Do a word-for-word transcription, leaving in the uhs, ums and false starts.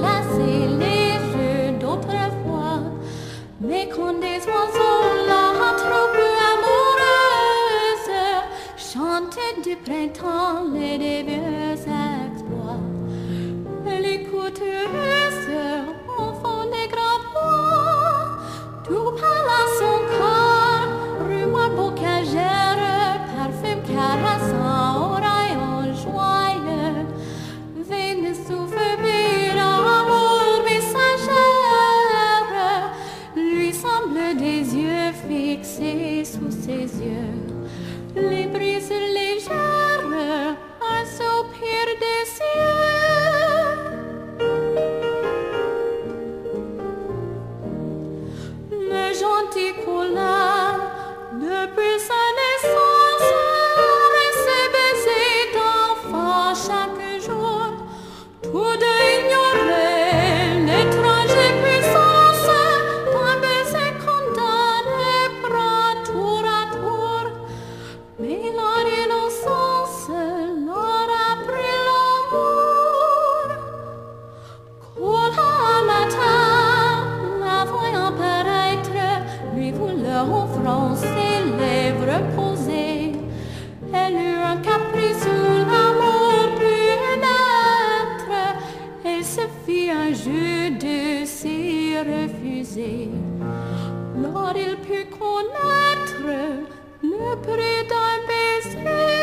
lasser les jeux d'autrefois, mais quand des oiseaux la troupe amoureuse chantaient du printemps les dévieux exploits. Les coutureuses en font des grands bois, tout palace son corps, rumeur bocagère, parfum caressant au rayon joyeux. Venez souffrir amour messagère, lui semble des yeux fixés sous ses yeux. Les brises légères, un soupir des cieux. Le gentil Colin, depuis sa naissance, et ses baisers d'enfant chaque jour, tous deux ignoraient l'étrange puissance d'un baiser condamné, prend tour à tour. Mais leur innocence leur a pris l'amour. Colin, un matin, la voyant paraître, lui voulait offrir ses lèvres posées. Elle eut un caprice où l'amour put naître, et se fit un jeu de s'y refuser. Lors il put connaître le prix d'un baiser.